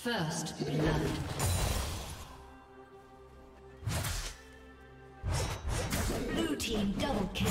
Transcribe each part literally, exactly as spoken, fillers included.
First blood. Blue team double kill.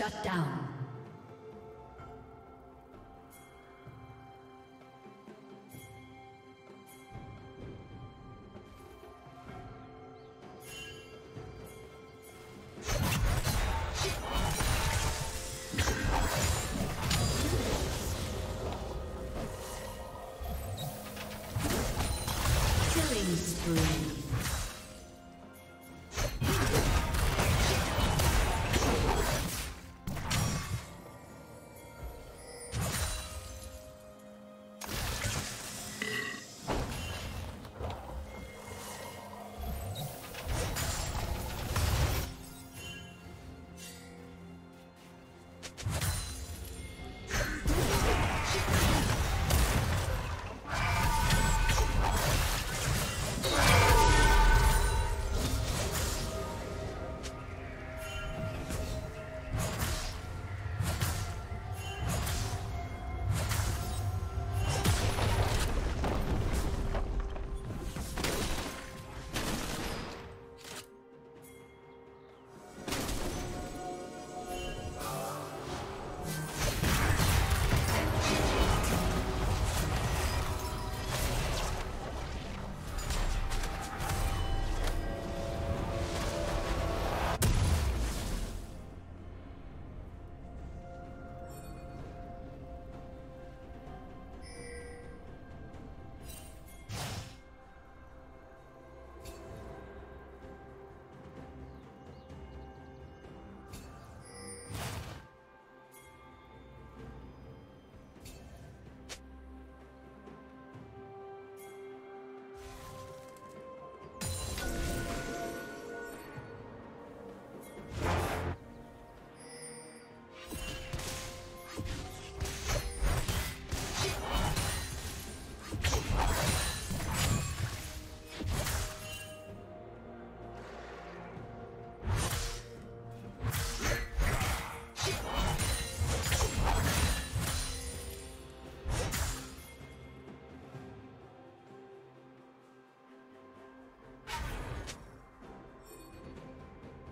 Shut down.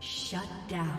Shut down.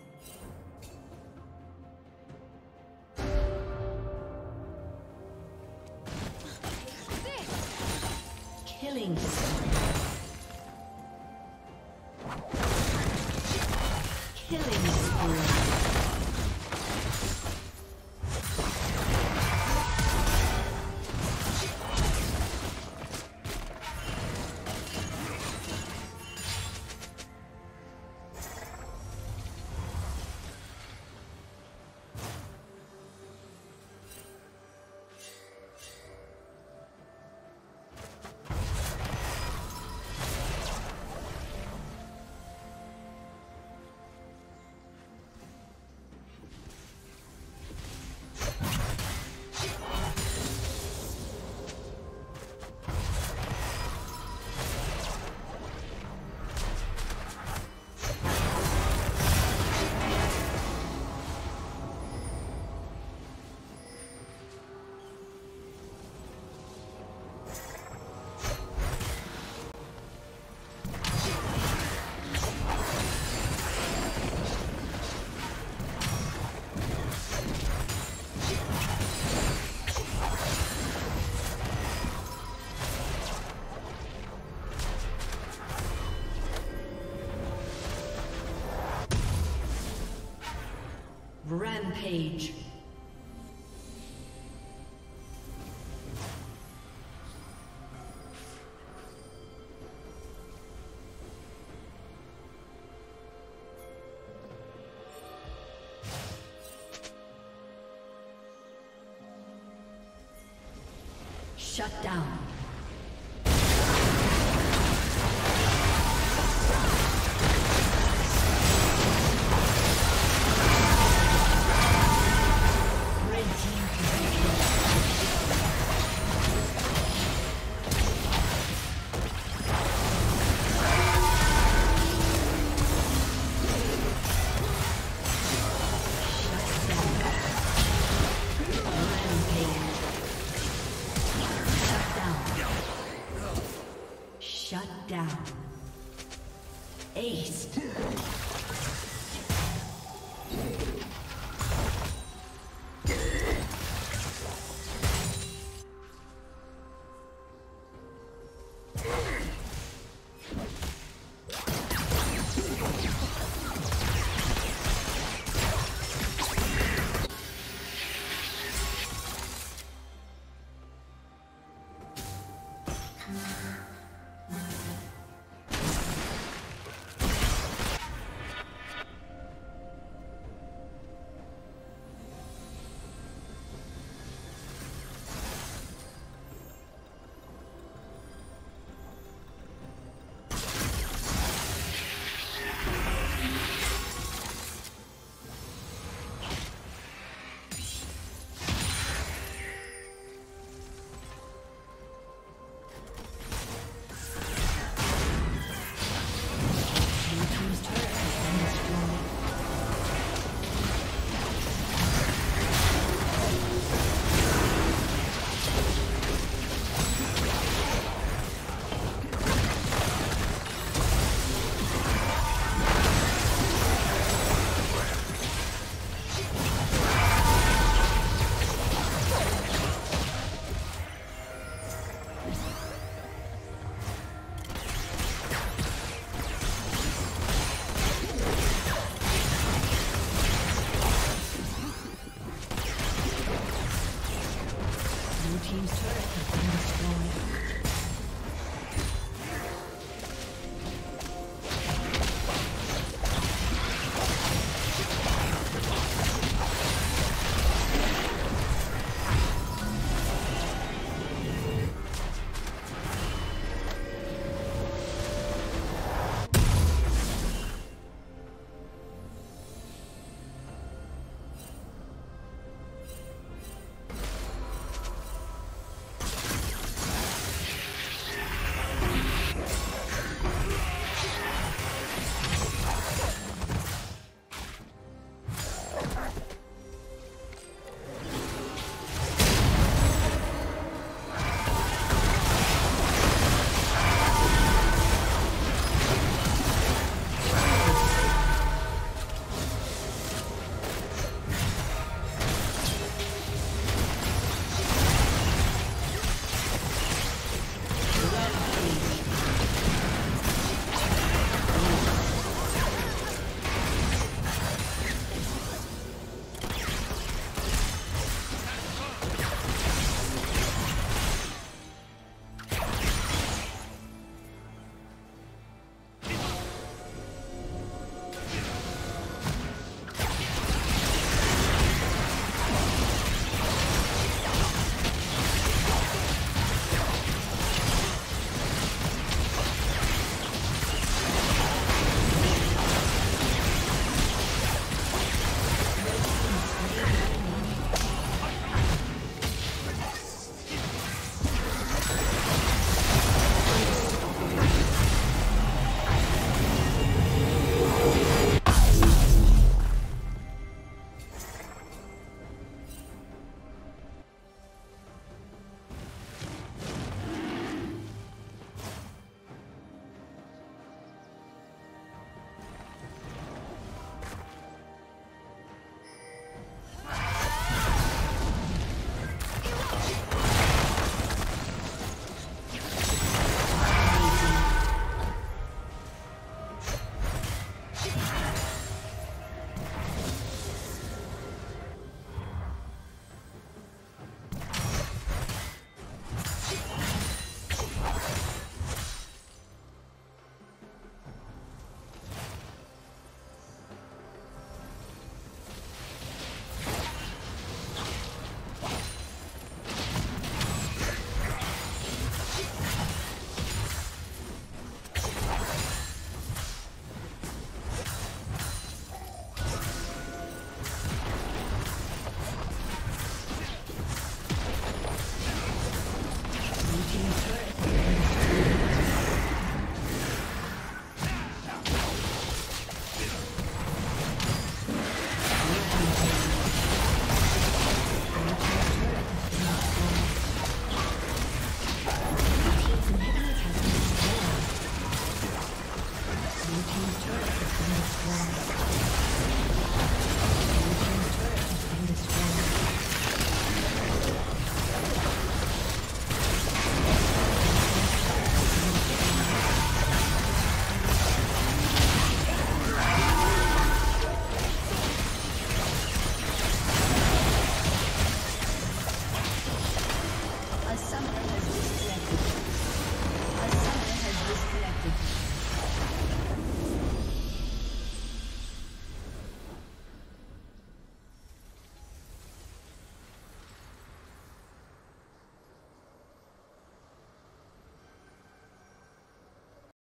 Killing. Rampage. Shut down. Ace.